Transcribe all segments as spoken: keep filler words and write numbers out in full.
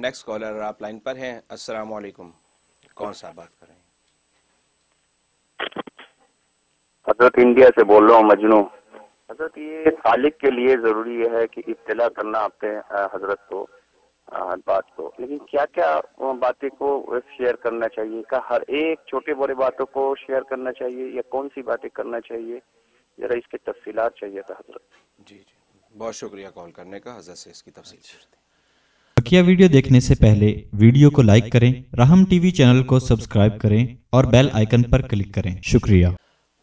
Next collar आप line पर हैं। अस्सलाम वालेकुम, कौन सा बात कर रहे हैं? हजरत इंडिया से बोल रहा हूँ मजनू। हजरत ये खालिक के लिए ज़रूरी है कि इत्तला करना आपने हजरत को बात को, लेकिन क्या क्या बातें को शेयर करना चाहिए? का हर एक छोटे बड़े बातों को शेयर करना चाहिए या कौन सी बातें करना चाहिए? जरा इसकी तफसीलात चाहिए था हजरत। जी जी, बहुत शुक्रिया कॉल करने का। हजरत से इसकी तफसील। बकिया वीडियो देखने से पहले वीडियो को लाइक करें, राहम टीवी चैनल को सब्सक्राइब करें और बेल आइकन पर क्लिक करें। शुक्रिया।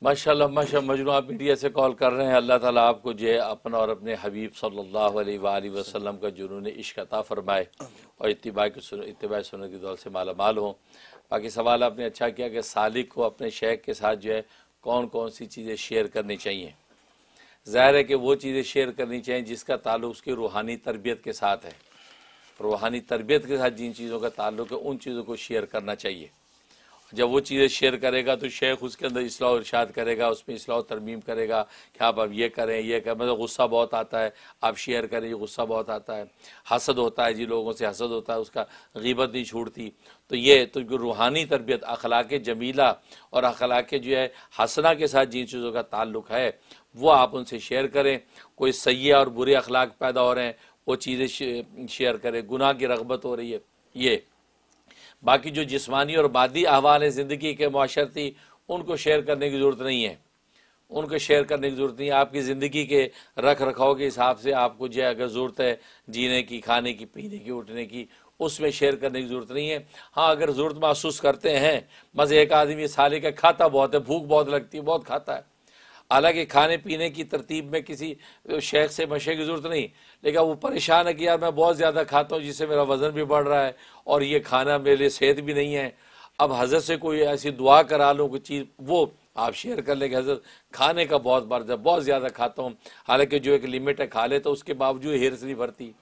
माशाल्लाह माशाल्लाह मजनू, आप इंडिया से कॉल कर रहे हैं। अल्लाह ताला आपको जो है अपना और अपने हबीब सल्लल्लाहु अलैहि वसल्लम का जुनून इश्क अता फरमाए और इत्तिबा की इत्तिबा सुन्नत की दौलत से मालामाल हो। बाकी सवाल आपने अच्छा किया कि सालिक को अपने शेख के साथ जो है कौन कौन सी चीज़ें शेयर करनी चाहिए। ज़ाहिर है कि वो चीज़ें शेयर करनी चाहिए जिसका ताल्लुक उसकी रूहानी तरबियत के साथ है। रूहानी तरबियत के साथ जिन चीज़ों का ताल्लुक है उन चीज़ों को शेयर करना चाहिए। जब वो चीज़ें शेयर करेगा तो शेख उसके अंदर इस्लाह इरशाद करेगा, उसमें इस्लाह तरमीम करेगा कि आप अब ये करें ये करें। मतलब गुस्सा बहुत आता है, आप शेयर करें ये गुस्सा बहुत आता है। हसद होता है जी, लोगों से हसद होता है, उसका गीबत नहीं छूटती। तो ये तो रूहानी तरबियत अखलाक जमीला और अखलाक जो है हसना के साथ जिन चीज़ों का ताल्लुक है वो आप उनसे शेयर करें। कोई सय्ये और बुरे अखलाक पैदा हो रहे हैं वो चीज़ें शेयर करें। गुनाह की रगबत हो रही है ये। बाकी जो जिस्मानी और मादी अहवाल हैं ज़िंदगी के माशरती, उनको शेयर करने की ज़रूरत नहीं है, उनको शेयर करने की ज़रूरत नहीं है। आपकी ज़िंदगी के रख रखाव के हिसाब से आपको जो अगर ज़रूरत है जीने की, खाने की, पीने की, उठने की, उसमें शेयर करने की ज़रूरत नहीं है। हाँ, अगर ज़रूरत महसूस करते हैं, बस एक आदमी साले का खाता बहुत है, भूख बहुत लगती है, बहुत खाता है, हालांकि खाने पीने की तरतीब में किसी शेख से मशे की ज़रूरत नहीं, लेकिन वो परेशान है कि यार मैं बहुत ज़्यादा खाता हूँ जिससे मेरा वज़न भी बढ़ रहा है और ये खाना मेरे लिए सेहत भी नहीं है। अब हज़रत से कोई ऐसी दुआ करा लूँ कोई चीज़, वो आप शेयर कर लेंगे। हज़रत खाने का बहुत बार जब बहुत ज़्यादा खाता हूँ, हालांकि जो एक लिमिट है खा ले, तो उसके बावजूद हिर्स नहीं भरती।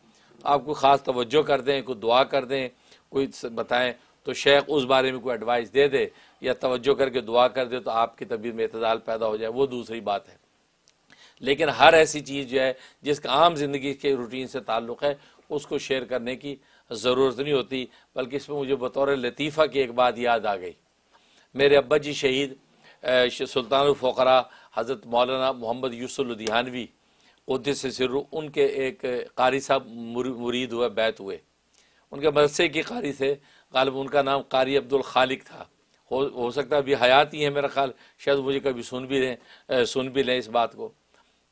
आपको ख़ास तवज्जो कर दें, कोई दुआ कर दें, कोई बताएँ तो शेख उस बारे में कोई एडवाइस दे दे या तवज्जो करके दुआ कर दे तो आपकी तबीयत में इतदाल पैदा हो जाए, वो दूसरी बात है। लेकिन हर ऐसी चीज़ जो है जिसका आम ज़िंदगी के रूटीन से ताल्लुक़ है उसको शेयर करने की ज़रूरत नहीं होती। बल्कि इसमें मुझे बतौर लतीफ़ा की एक बात याद आ गई। मेरे अब्बा जी शहीद सुल्तानुल फ़ुक़रा हज़रत मौलाना मोहम्मद यूसुफ लुधियानवी क़ुद्दस सिर्रहू, उनके एक कारी साहब मुरीद हुए, बैत हुए, उनके मदरसे के कारी थे। गालिब उनका नाम कारी अब्दुल खालिक था। हो हो सकता है अभी हयात ही है मेरा ख्याल, शायद मुझे कभी सुन भी लें सुन भी लें इस बात को।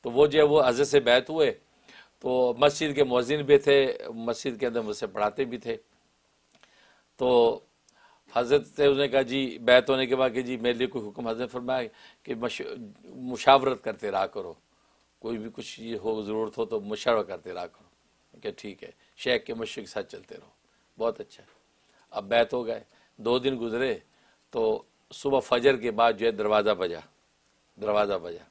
तो वो जो है वो हजरत से बैत हुए, तो मस्जिद के मुअज्जिन भी थे, मस्जिद के अंदर मुझसे पढ़ाते भी थे। तो हजरत से उसने कहा जी बैत होने के बाद कि जी मेरे लिए कोई हुक्म? हजरत फरमाया कि मुशावरत करते रहा करो, कोई भी कुछ हो ज़रूरत हो तो मुशावरा करते रहा करो। क्या ठीक है, शेख के मशवरे के साथ चलते रहो, बहुत अच्छा। अब बैत हो गए, दो दिन गुजरे, तो सुबह फजर के बाद जो है दरवाज़ा बजा दरवाज़ा बजा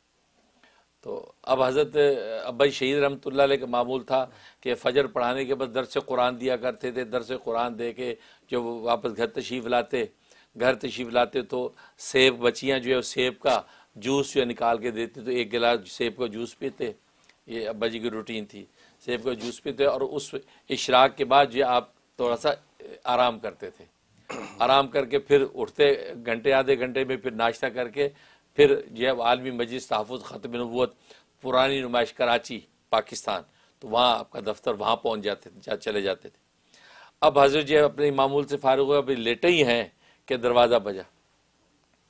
तो अब हज़रत अब्बा शहीद रहमतुल्लाह अलैह का मामूल था कि फ़जर पढ़ाने के बाद दरस कुरान दिया करते थे। दरस कुरान दे के जो वापस घर तशरीफ़ लाते घर तशरीफ़ लाते तो सेब बचियाँ जो है सेब का जूस जो है निकाल के देते, तो एक गिलास सेब का जूस पीते। ये अब्बा जी की रूटीन थी, सेब का जूस पीते और उस इशराक के बाद जो आप थोड़ा सा आराम करते थे। आराम करके फिर उठते, घंटे आधे घंटे में फिर नाश्ता करके फिर जो है आलमी मजलिस तहफ़्फ़ुज़ ख़त्म नबूवत पुरानी नुमाइश कराची पाकिस्तान, तो वहाँ आपका दफ्तर, वहाँ पहुँच जाते थे, चले जाते थे। अब हज़रत जो है अपने मामूल से फ़ारिग हुए, अभी लेटे ही हैं कि दरवाज़ा बजा।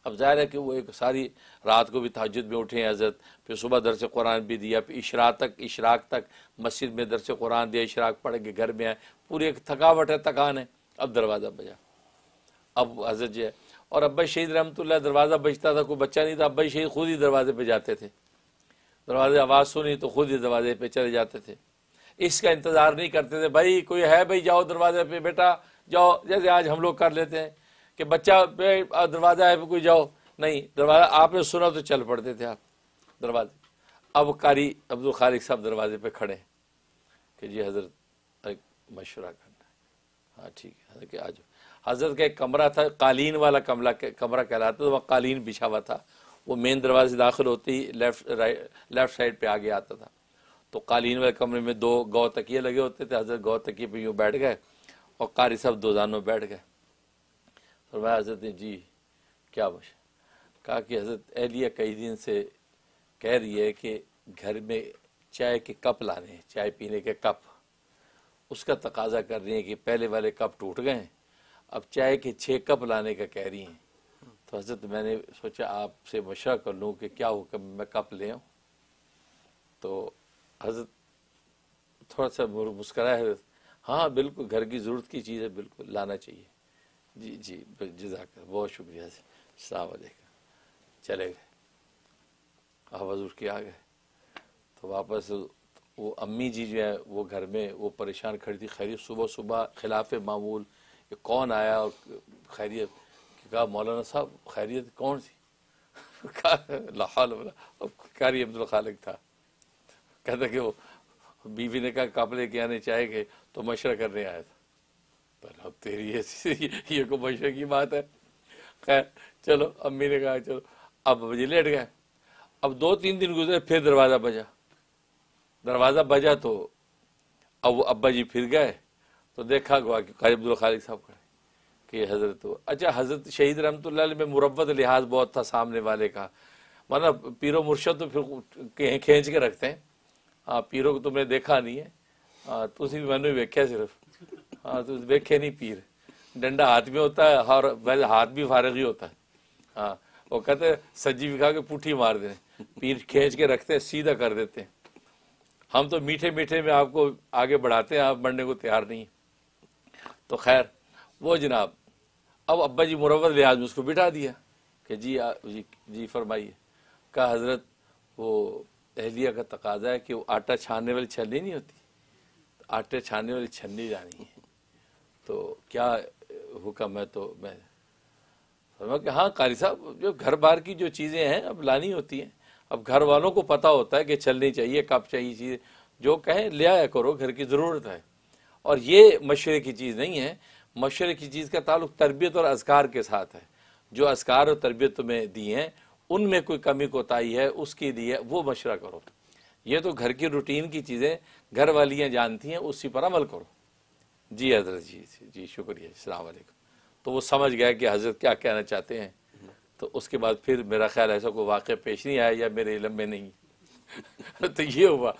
अब ज़ाहिर है कि वो एक सारी रात को भी तहज्जुद में उठे हैं हज़रत, फिर सुबह दरस कुरान भी दिया, फिर इशरा तक इशराक तक मस्जिद में दरस कुरान दिया, इशराक पढ़ के घर में आए, पूरी एक थकावट है, थकान है। अब दरवाज़ा बजा, अब हजरत जो है और अब्बा शहीद रहमतुल्लाह दरवाज़ा बजता था, कोई बच्चा नहीं था, अब्बा शहीद खुद ही दरवाज़े पे जाते थे। दरवाज़े आवाज़ सुनी तो खुद ही दरवाज़े पे चले जाते थे, इसका इंतज़ार नहीं करते थे। भाई कोई है, भाई जाओ दरवाज़े पे बेटा जाओ, जैसे आज हम लोग कर लेते हैं कि बच्चा पे दरवाज़ा है कोई जाओ, नहीं, दरवाज़ा आपने सुना तो चल पड़ते थे आप दरवाजे। अब कारी अब्दुल खालिक साहब दरवाज़े पर खड़े कि जी हज़रत एक मशवरा करना है। हाँ ठीक है हज़रत, आ जाओ। हज़रत का एक कमरा था, कालीन वाला कमरा कमरा कहलाता था, वहाँ कालीन बिछा हुआ था। वो मेन दरवाजे से दाखिल होते ही लेफ़्ट लेफ़्ट साइड पे आगे आता था, तो कालीन वाले कमरे में दो गौ तकिए लगे होते थे। हज़रत गौ तकिए पे यूँ बैठ गए और कारी साहब दोजानों बैठ गए। फरमाया हजरत ने जी क्या वश? कहा कि हजरत एहलिया कई दिन से कह रही है कि घर में चाय के कप लाने हैं, चाय पीने के कप। उसका तकाजा कर रही है कि पहले वाले कप टूट गए हैं, अब चाय के छः कप लाने का कह रही हैं। तो हजरत मैंने सोचा आपसे मशवरा कर लूँ कि क्या हुक्म, मैं कप ले आऊँ? तो हजरत थोड़ा सा मुस्कराए, हाँ बिल्कुल घर की ज़रूरत की चीज़ है, बिल्कुल लाना चाहिए। जी जी जज़ाकल्लाह, बहुत शुक्रिया, अस्सलाम वालेकुम। चले गए, आवाज़ उठ के आ गए। तो वापस वो अम्मी जी जो है वो घर में वो परेशान खड़ी थी। खैरियत, सुबह सुबह खिलाफ मामूल ये कौन आया और खैरियत? कहा मौलाना साहब खैरियत कौन थी? कहा ला हौल वला कुव्वत, कारी अब्दुल खालिक था। कहता कि वो बीवी ने कहा कप लेके आने चाय के, तो मशवरा करने आया था। पर अब तेरी ये, ये को मशवरे की बात है। खैर चलो, अम्मी ने कहा चलो। अब बजे लेट गए। अब दो तीन दिन गुजरे, फिर दरवाज़ा बजा। दरवाज़ा बजा तो अब अब्बा जी फिर गए तो देखा गया कि कारी अब्दुल खालिक साहब खड़े। कि हज़रत तो अच्छा, हज़रत शहीद रहमतुल्लाह अलैह में मुरव्वत लिहाज बहुत था सामने वाले का, मतलब पीरो मुर्शद तो फिर खींच के रखते हैं। हाँ पीरों को तुमने देखा नहीं है, हाँ तुसी भी मैंने वेख्या सिर्फ, हाँ तुस वेखे नहीं। पीर डंडा हाथ में होता है और वैसे हाथ भी फारग ही होता है। हाँ वो कहते हैं सज्जी बिखा के पुट्ठी मार देते, पीर खींच के रखते हैं, सीधा कर देते हैं। हम तो मीठे मीठे में आपको आगे बढ़ाते हैं, आप बढ़ने को तैयार नहीं। तो खैर वो जनाब, अब अब्बा जी मुरव्वत लिहाज में उसको बिठा दिया कि जी आ, जी, जी फरमाइए। कहा हज़रत वो अहलिया का तकाजा है कि वो आटा छानने वाली छन्नी नहीं होती, आटे छानने वाली छन्नी लानी है, तो क्या हुक्म है? तो मैं फरमा कि हाँ कारी साहब, जो घर बार की जो चीज़ें हैं अब लानी होती हैं। अब घर वालों को पता होता है कि छलनी चाहिए, कप चाहिए, चीज़ जो कहें ले आया करो, घर की ज़रूरत है। और ये मशवरे की चीज़ नहीं है। मशवरे की चीज़ का ताल्लुक तरबियत और अज़कार के साथ है। जो अज़कार और तरबियत तुम्हें दी हैं उनमें कोई कमी कोताही है उसकी दी है, वो मशवरा करो। ये तो घर की रूटीन की चीज़ें घर वालियाँ जानती हैं, उसी पर अमल करो। जी हजरत, जी जी शुक्रिया, अस्सलाम वालेकुम। तो वो समझ गया कि हजरत क्या कहना चाहते हैं। तो उसके बाद फिर मेरा ख्याल ऐसा कोई वाक़या पेश नहीं आया, या मेरे इलम में नहीं। तो ये हुआ।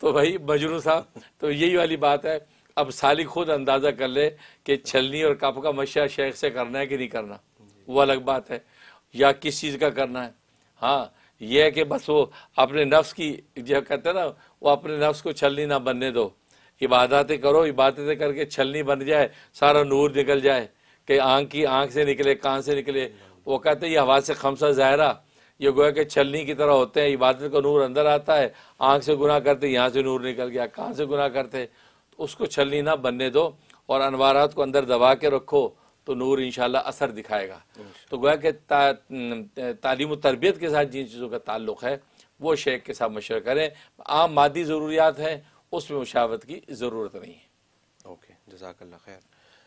तो भाई मजरू साहब, तो यही वाली बात है। अब साली खुद अंदाज़ा कर ले कि छलनी और कप का मशा शेख से करना है कि नहीं करना, वो अलग बात है, या किस चीज़ का करना है। हाँ यह है कि बस वो अपने नफ्स की, जो कहते हैं ना, वो अपने नफ्स को छलनी ना बनने दो। इबादतें करो, इबादतें करके छलनी बन जाए, सारा नूर निकल जाए, कि आँख की आँख से निकले, कान से निकले। वो कहते हैं ये हवा से खमसा ज़ाहरा, ये गोया कि छलनी की तरह होते हैं। इबादत का नूर अंदर आता है, आँख से गुनाह करते यहाँ से नूर निकल गया, कान से गुनाह करते, तो उसको छलनी ना बनने दो और अनवारात को अंदर दबा के रखो, तो नूर इंशाल्लाह असर दिखाएगा। तो गोया कि ता, तालीम और तरबियत के साथ जिन चीज़ों का ताल्लुक़ है वो शेख के साथ मशवरा करें। आम मादी ज़रूरियात हैं, उसमें मुशावरत की ज़रूरत नहीं है। ओके, जज़ाकल्लाह खैर।